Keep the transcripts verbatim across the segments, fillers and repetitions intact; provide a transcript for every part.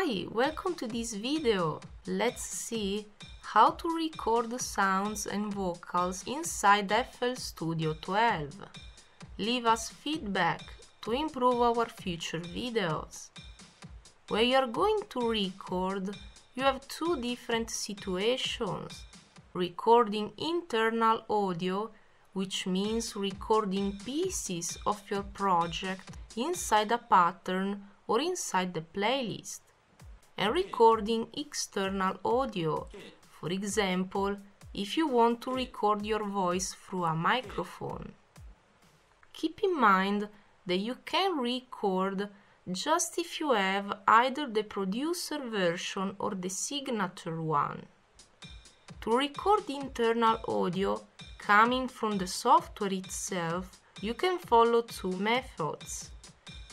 Hi, welcome to this video. Let's see how to record the sounds and vocals inside F L Studio twelve. Leave us feedback to improve our future videos. When you are going to record, you have two different situations. Recording internal audio, which means recording pieces of your project inside a pattern or inside the playlist, and recording external audio, for example, if you want to record your voice through a microphone. Keep in mind that you can record just if you have either the producer version or the signature one. To record internal audio coming from the software itself, you can follow two methods: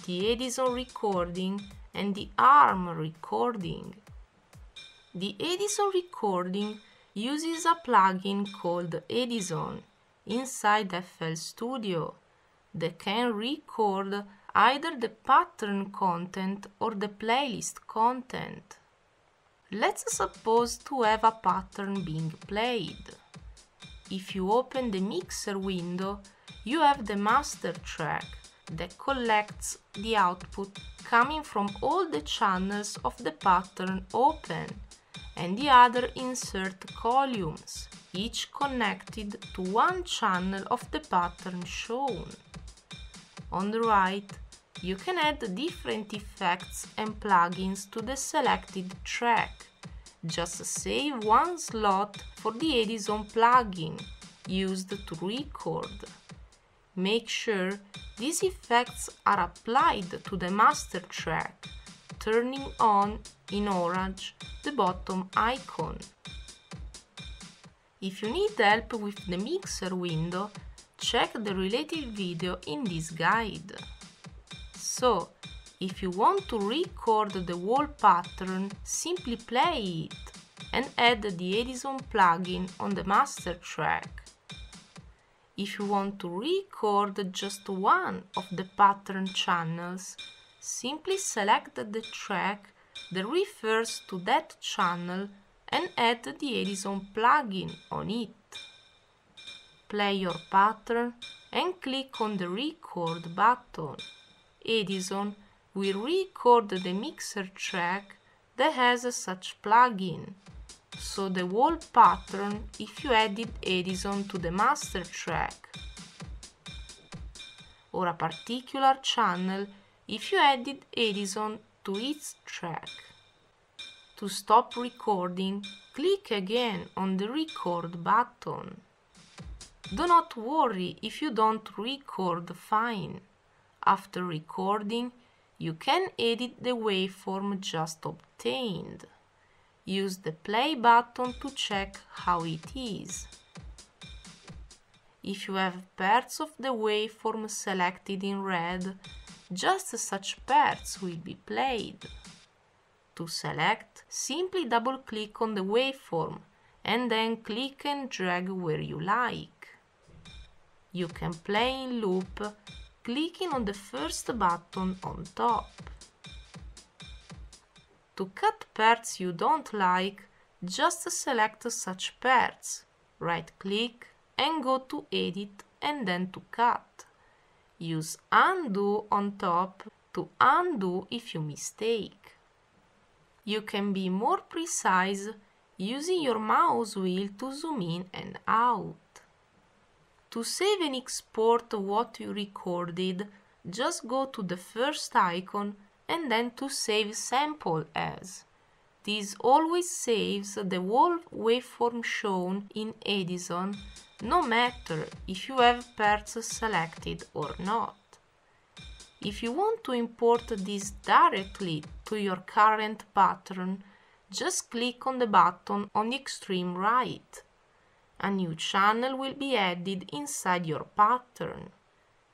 the Edison recording and the ARM recording. The Edison recording uses a plugin called Edison inside F L Studio that can record either the pattern content or the playlist content. Let's suppose to have a pattern being played. If you open the mixer window, you have the master track that collects the output coming from all the channels of the pattern open and the other insert columns, each connected to one channel of the pattern shown. On the right, you can add different effects and plugins to the selected track. Just save one slot for the Edison plugin used to record. Make sure these effects are applied to the master track, turning on, in orange, the bottom icon. If you need help with the mixer window, check the related video in this guide. So, if you want to record the whole pattern, simply play it and add the Edison plugin on the master track. If you want to record just one of the pattern channels, simply select the track that refers to that channel and add the Edison plugin on it. Play your pattern and click on the record button. Edison will record the mixer track that has such plugin, so the whole pattern if you added Edison to the master track, or a particular channel if you added Edison to its track. To stop recording, click again on the record button. Do not worry if you don't record fine. After recording, you can edit the waveform just obtained. Use the play button to check how it is. If you have parts of the waveform selected in red, just such parts will be played. To select, simply double-click on the waveform and then click and drag where you like. You can play in loop, clicking on the first button on top. To cut parts you don't like, just select such parts, right-click and go to Edit and then to Cut. Use Undo on top to undo if you mistake. You can be more precise using your mouse wheel to zoom in and out. To save and export what you recorded, just go to the first icon and then to save sample as. This always saves the whole waveform shown in Edison, no matter if you have parts selected or not. If you want to import this directly to your current pattern, just click on the button on the extreme right. A new channel will be added inside your pattern.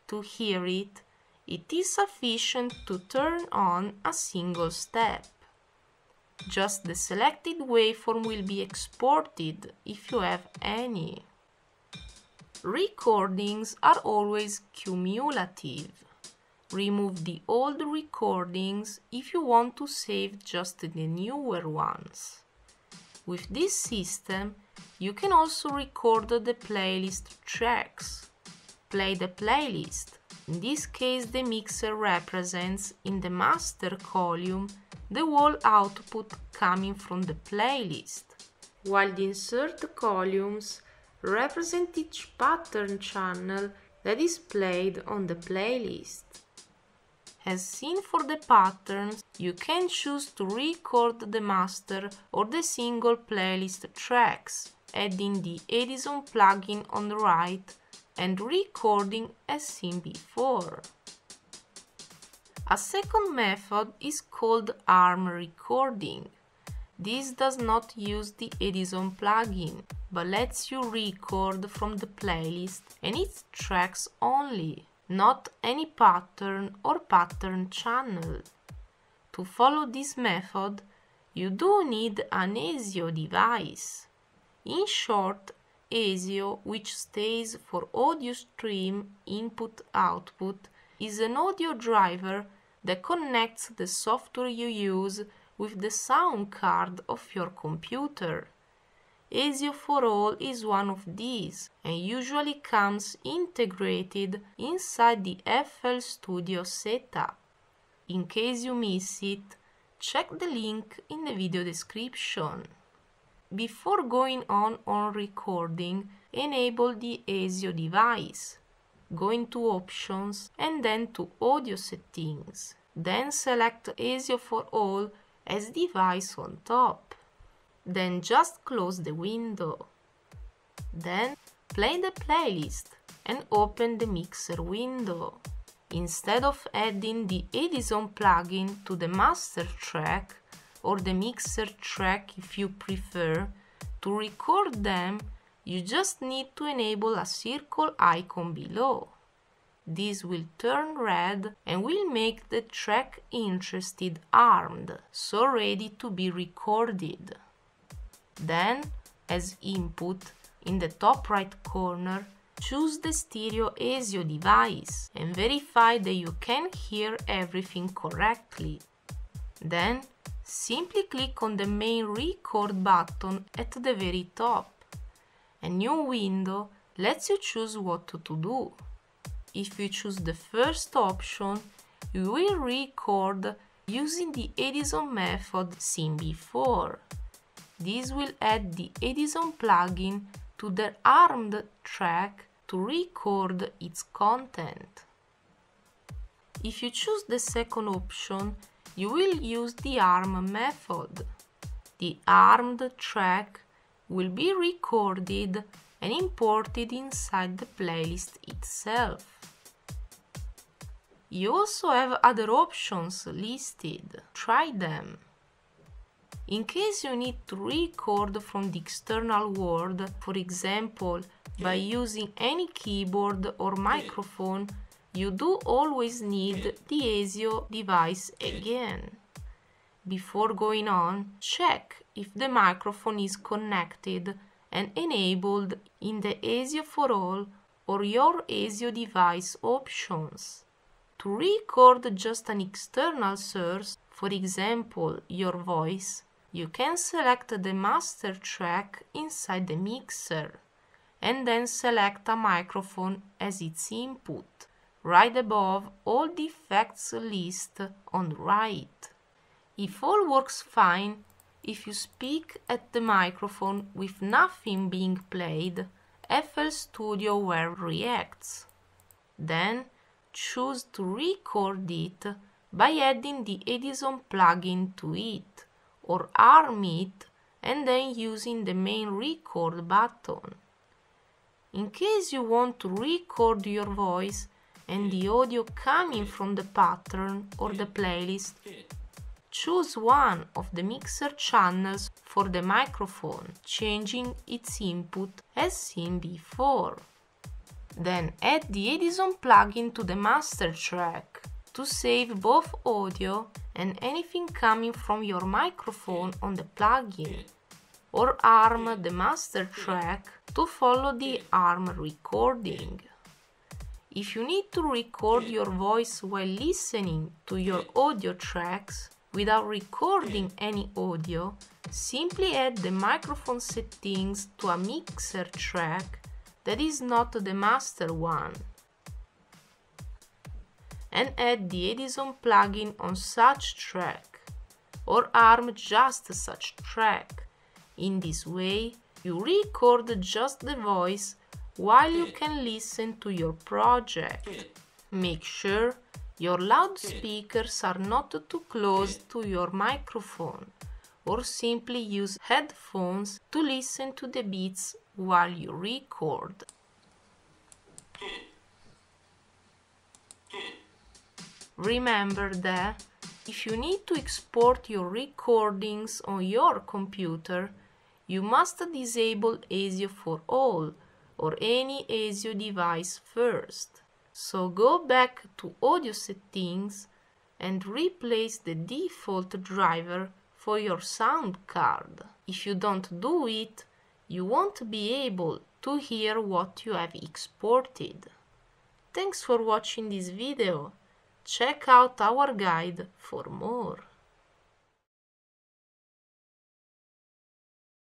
To hear it, it is sufficient to turn on a single step. Just the selected waveform will be exported if you have any. Recordings are always cumulative. Remove the old recordings if you want to save just the newer ones. With this system, you can also record the playlist tracks. Play the playlist. In this case, the mixer represents in the master column the whole output coming from the playlist, while the insert columns represent each pattern channel that is played on the playlist. As seen for the patterns, you can choose to record the master or the single playlist tracks, adding the Edison plugin on the right and recording as seen before. A second method is called ARM recording. This does not use the Edison plugin, but lets you record from the playlist and its tracks only. Not any pattern or pattern channel. To follow this method, you do need an ASIO device. In short, ASIO, which stays for Audio Stream Input-Output, is an audio driver that connects the software you use with the sound card of your computer. A S I O four all is one of these and usually comes integrated inside the F L Studio setup. In case you miss it, check the link in the video description. Before going on on recording, enable the ASIO device. Go into Options and then to Audio Settings. Then select A S I O four all as device on top. Then just close the window. Then play the playlist and open the mixer window. Instead of adding the Edison plugin to the master track, or the mixer track if you prefer, to record them, you just need to enable a circle icon below. This will turn red and will make the track interested armed, so ready to be recorded. Then, as input, in the top right corner, choose the stereo ASIO device and verify that you can hear everything correctly. Then, simply click on the main record button at the very top. A new window lets you choose what to do. If you choose the first option, you will record using the Edison method seen before. This will add the Edison plugin to the ARMed track to record its content. If you choose the second option, you will use the ARM method. The ARMed track will be recorded and imported inside the playlist itself. You also have other options listed. Try them. In case you need to record from the external world, for example, by using any keyboard or microphone, you do always need the ASIO device again. Before going on, check if the microphone is connected and enabled in the A S I O four all or your ASIO device options. To record just an external source, for example, your voice, you can select the master track inside the mixer and then select a microphone as its input, right above all the effects list on the right. If all works fine, if you speak at the microphone with nothing being played, F L Studio Web reacts. Then choose to record it by adding the Edison plugin to it, or ARM it and then using the main record button. In case you want to record your voice and the audio coming from the pattern or the playlist, choose one of the mixer channels for the microphone, changing its input as seen before. Then add the Edison plugin to the master track to save both audio and anything coming from your microphone on the plugin, or ARM the master track to follow the ARM recording. If you need to record your voice while listening to your audio tracks without recording any audio, simply add the microphone settings to a mixer track that is not the master one, and add the Edison plugin on such track, or ARM just such track. In this way, you record just the voice while you can listen to your project. Make sure your loudspeakers are not too close to your microphone, or simply use headphones to listen to the beats while you record. Remember that if you need to export your recordings on your computer, you must disable ASIO four all or any ASIO device first. So go back to Audio Settings and replace the default driver for your sound card. If you don't do it, you won't be able to hear what you have exported. Thanks for watching this video. Check out our guide for more.